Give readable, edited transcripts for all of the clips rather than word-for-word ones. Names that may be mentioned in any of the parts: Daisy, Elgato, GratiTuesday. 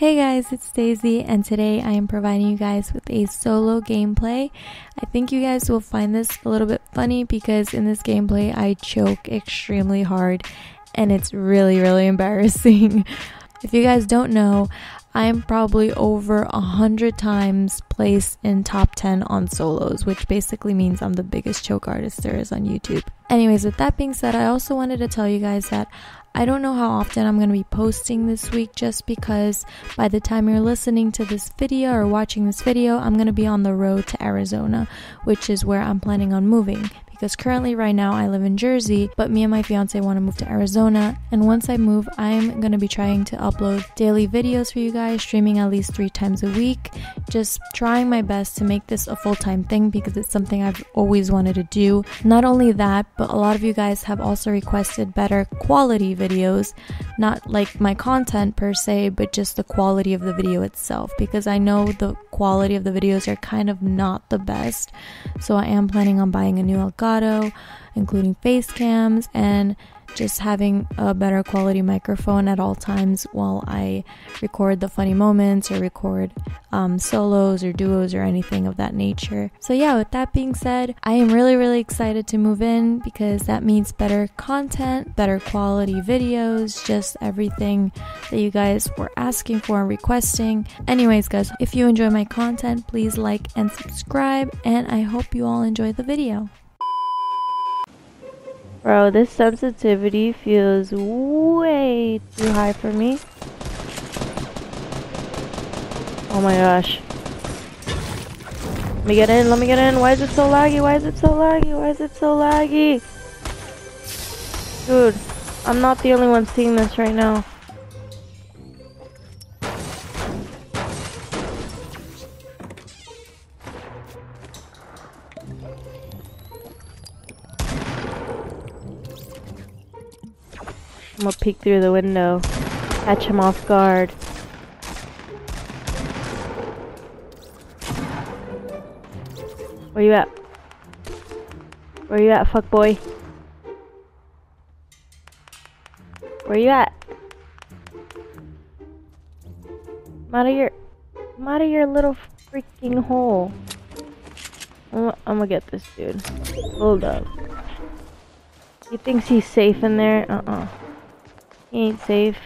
Hey guys, it's Daisy, and today I am providing you guys with a solo gameplay. I think you guys will find this a little bit funny because in this gameplay I choke extremely hard and it's really embarrassing. If you guys don't know, I'm probably over 100 times placed in top 10 on solos, which basically means I'm the biggest choke artist there is on YouTube. Anyways, with that being said, I also wanted to tell you guys that I don't know how often I'm going to be posting this week, just because by the time you're listening to this video or watching this video, I'm going to be on the road to Arizona, which is where I'm planning on moving. Because currently right now I live in Jersey, but me and my fiance want to move to Arizona, and once I move I'm going to be trying to upload daily videos for you guys, streaming at least 3 times a week, just trying my best to make this a full-time thing because it's something I've always wanted to do. Not only that, but a lot of you guys have also requested better quality videos, not like my content per se, but just the quality of the video itself, because I know the quality of the videos are kind of not the best. So I am planning on buying a new Elgato, including face cams, and just having a better quality microphone at all times while I record the funny moments or record solos or duos or anything of that nature. So yeah, with that being said, I am really excited to move in because that means better content, better quality videos, just everything that you guys were asking for and requesting. Anyways guys, if you enjoy my content, please like and subscribe, and I hope you all enjoy the video. Bro, this sensitivity feels way too high for me. Oh my gosh. Let me get in, let me get in. Why is it so laggy? Why is it so laggy? Why is it so laggy? Dude, I'm not the only one seeing this right now. I'm gonna peek through the window, catch him off guard. Where you at? Where you at, fuck boy? Where you at? I'm out of your little freaking hole. I'm gonna get this dude. Hold up. He thinks he's safe in there? Uh-uh. He ain't safe.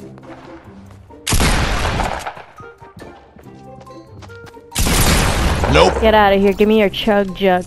Nope. Get out of here. Give me your chug jug.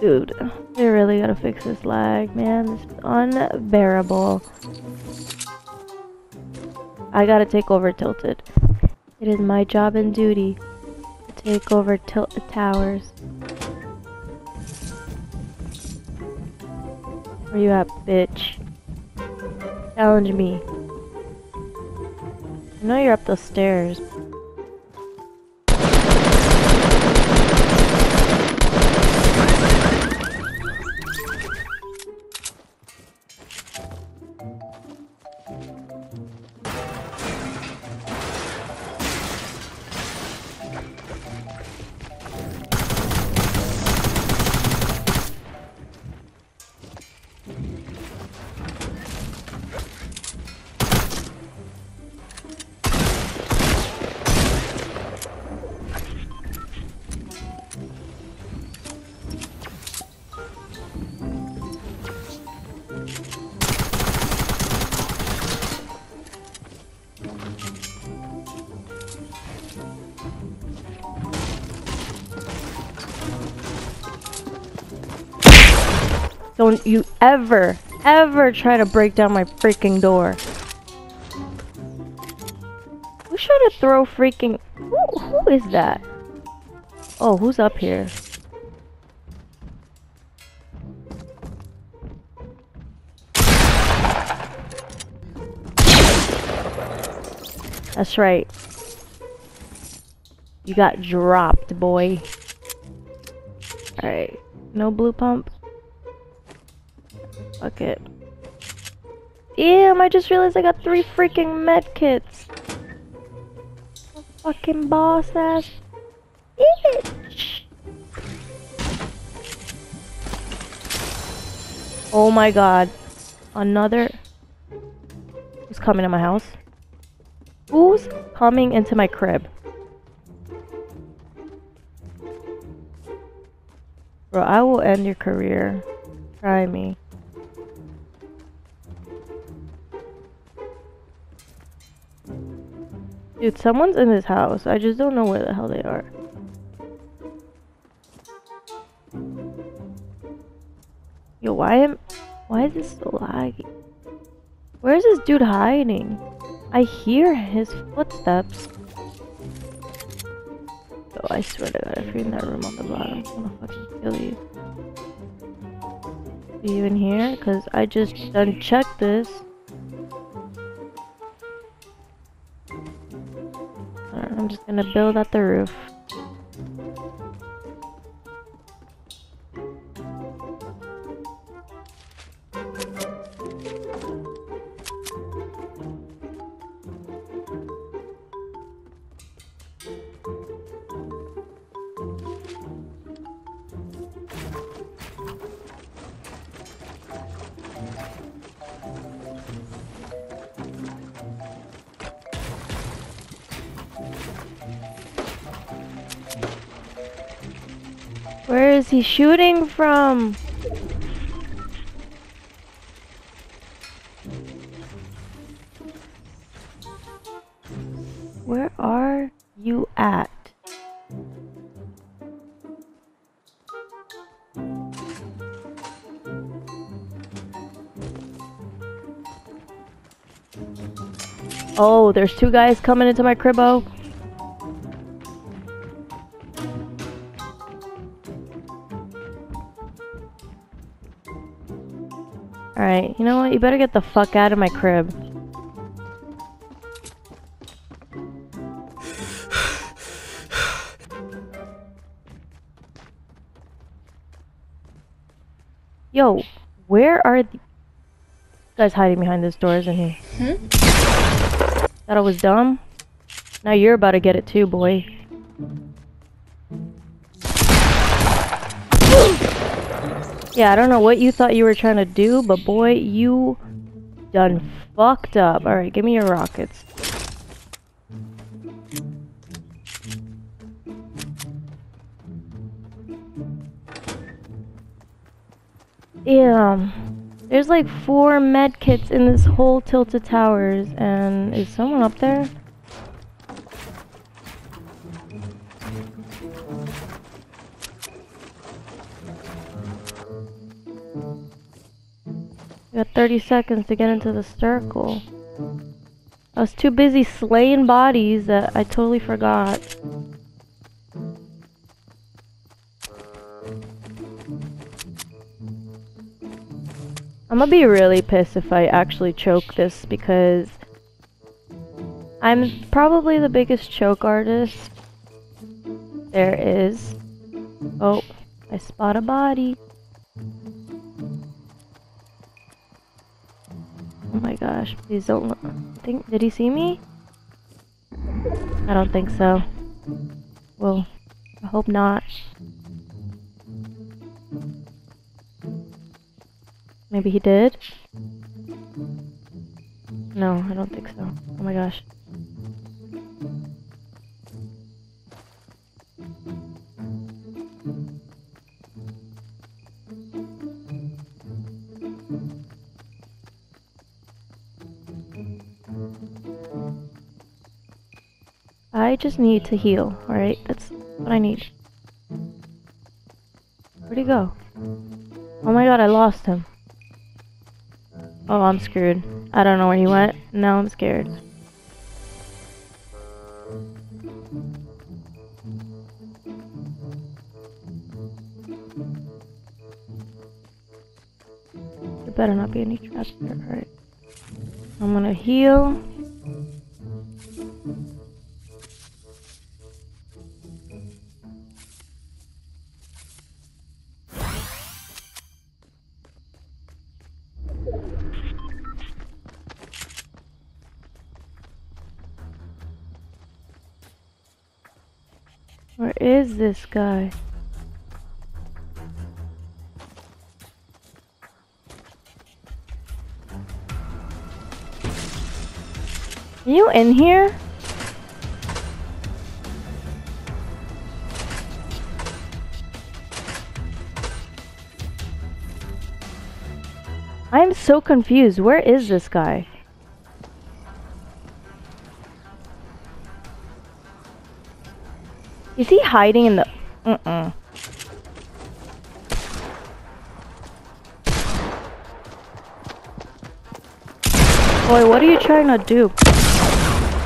Dude, they really gotta fix this lag, man. This is unbearable. I gotta take over Tilted. It is my job and duty to take over Tilted Towers. Where you at, bitch? Challenge me. I know you're up those stairs. Don't you ever try to break down my freaking door. Who's trying to throw freaking... Who is that? Oh, who's up here? That's right. You got dropped, boy. Alright. No blue pump? Fuck it. Damn, I just realized I got 3 freaking med kits. I'm fucking boss ass bitch. Oh my god. Another Who's coming to my house? Who's coming into my crib? Bro, I will end your career. Try me. Dude, someone's in this house. I just don't know where the hell they are. Yo, why is this so laggy? Where is this dude hiding? I hear his footsteps. Oh, I swear to God, if you're in that room on the bottom, I'm gonna fucking kill you. Are you in here? Cause I just done checked this. I'm just gonna build at the roof. Where is he shooting from? Where are you at? Oh, there's two guys coming into my cribbo. Alright, you know what? You better get the fuck out of my crib. Yo, where are the guys hiding behind this door, isn't he? Hmm? Thought I was dumb? Now you're about to get it too, boy. Yeah, I don't know what you thought you were trying to do, but boy, you done fucked up. Alright, give me your rockets. Damn. There's like 4 med kits in this whole Tilted Towers, and is someone up there? Got 30 seconds to get into the circle. I was too busy slaying bodies that I totally forgot. I'm gonna be really pissed if I actually choke this because I'm probably the biggest choke artist there is. Oh, I spot a body. Oh my gosh, please don't look. Did he see me? I don't think so. Well, I hope not. Maybe he did? No, I don't think so. Oh my gosh. I just need to heal, alright? That's what I need. Where'd he go? Oh my God, I lost him. Oh, I'm screwed. I don't know where he went. Now I'm scared. There better not be any traps there, alright. I'm gonna heal. Where is this guy? You in here? I'm so confused. Where is this guy? Is he hiding in the... Boy, what are you trying to do?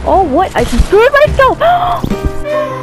Oh, what? I just threw myself!